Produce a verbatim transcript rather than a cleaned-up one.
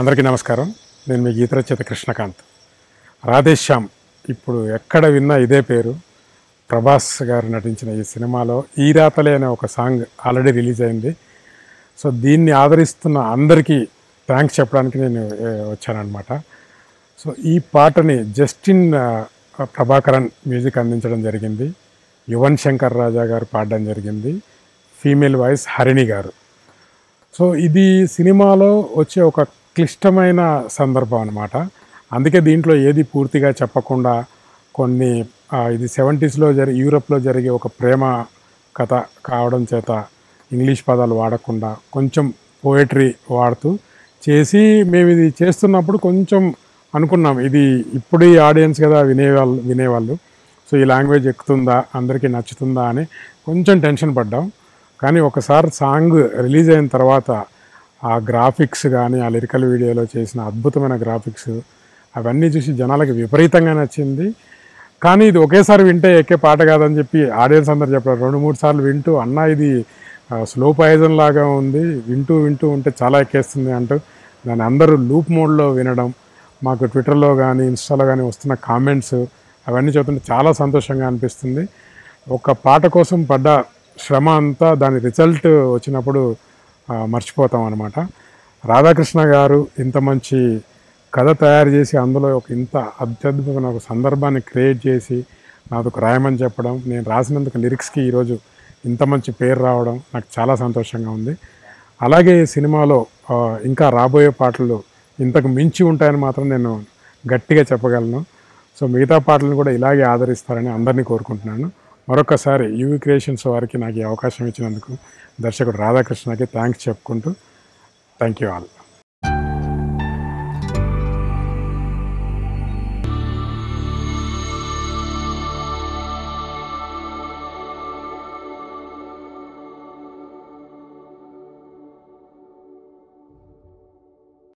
అందరికీ నమస్కారం. నేను మీ గీత రచయిత కృష్ణకాంత్. రాధే శ్యామ్ ఇప్పుడు ఎక్కడ విన్నా ఇదే పేరు. ప్రభాస్ గారు నటించిన ఈ సినిమాలో ఈ రాతలే అనే ఒక సాంగ్ ఆల్రెడీ రిలీజ్ అయింది. సో దీన్ని ఆదరిస్తున్న అందరికీ థ్యాంక్స్ చెప్పడానికి నేను వచ్చానన్నమాట. సో ఈ పాటని జస్టిన్ ప్రభాకరన్ మ్యూజిక్ అందించడం జరిగింది, యువన్ శంకర్ రాజా గారు పాడడం జరిగింది, ఫీమేల్ వాయిస్ హరిణి గారు. సో ఇది సినిమాలో వచ్చే ఒక క్లిష్టమైన సందర్భం అన్నమాట. అందుకే దీంట్లో ఏది పూర్తిగా చెప్పకుండా కొన్ని ఇది సెవెంటీస్లో జరిగి యూరప్లో జరిగే ఒక ప్రేమ కథ కావడం చేత ఇంగ్లీష్ పదాలు వాడకుండా కొంచెం పోయట్రీ వాడుతూ చేసి, మేము ఇది చేస్తున్నప్పుడు కొంచెం అనుకున్నాం ఇది ఇప్పుడు ఈ ఆడియన్స్ కదా వినేవాళ్ళు వినేవాళ్ళు సో ఈ లాంగ్వేజ్ ఎక్కుతుందా, అందరికీ నచ్చుతుందా అని కొంచెం టెన్షన్ పడ్డాం. కానీ ఒకసారి సాంగ్ రిలీజ్ అయిన తర్వాత ఆ గ్రాఫిక్స్ కానీ ఆ లిరికల్ వీడియోలో చేసిన అద్భుతమైన గ్రాఫిక్స్ అవన్నీ చూసి జనాలకి విపరీతంగా నచ్చింది. కానీ ఇది ఒకేసారి వింటే ఎక్కే పాట కాదని చెప్పి ఆడియన్స్ అందరు చెప్పారు. రెండు మూడు సార్లు వింటూ అన్న ఇది స్లో పాయిజన్ లాగా ఉంది, వింటూ వింటూ ఉంటే చాలా ఎక్కేస్తుంది అంటూ దాన్ని అందరూ లూప్ మోడ్లో వినడం, మాకు ట్విట్టర్లో కానీ ఇన్స్టాలో కానీ వస్తున్న కామెంట్స్ అవన్నీ చూస్తుంటే చాలా సంతోషంగా అనిపిస్తుంది. ఒక పాట కోసం పడ్డ శ్రమ అంతా దాని రిజల్ట్ వచ్చినప్పుడు మర్చిపోతాం అన్నమాట. రాధాకృష్ణ గారు ఇంత మంచి కథ తయారు చేసి అందులో ఒక ఇంత అత్యద్భుతమైన ఒక సందర్భాన్ని క్రియేట్ చేసి నాకు రాయమని చెప్పడం, నేను రాసినందుకు లిరిక్స్కి ఈరోజు ఇంత మంచి పేరు రావడం నాకు చాలా సంతోషంగా ఉంది. అలాగే సినిమాలో ఇంకా రాబోయే పాటలు ఇంతకు మించి ఉంటాయని మాత్రం నేను గట్టిగా చెప్పగలను. సో మిగతా పాటలను కూడా ఇలాగే ఆదరిస్తారని అందరినీ కోరుకుంటున్నాను. మరొకసారి యూవి క్రియేషన్స్ వారికి నాకు ఈ అవకాశం ఇచ్చినందుకు, దర్శకుడు రాధాకృష్ణకి థ్యాంక్స్ చెప్పుకుంటూ థ్యాంక్ యూ ఆల్.